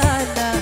sana.